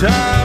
Time.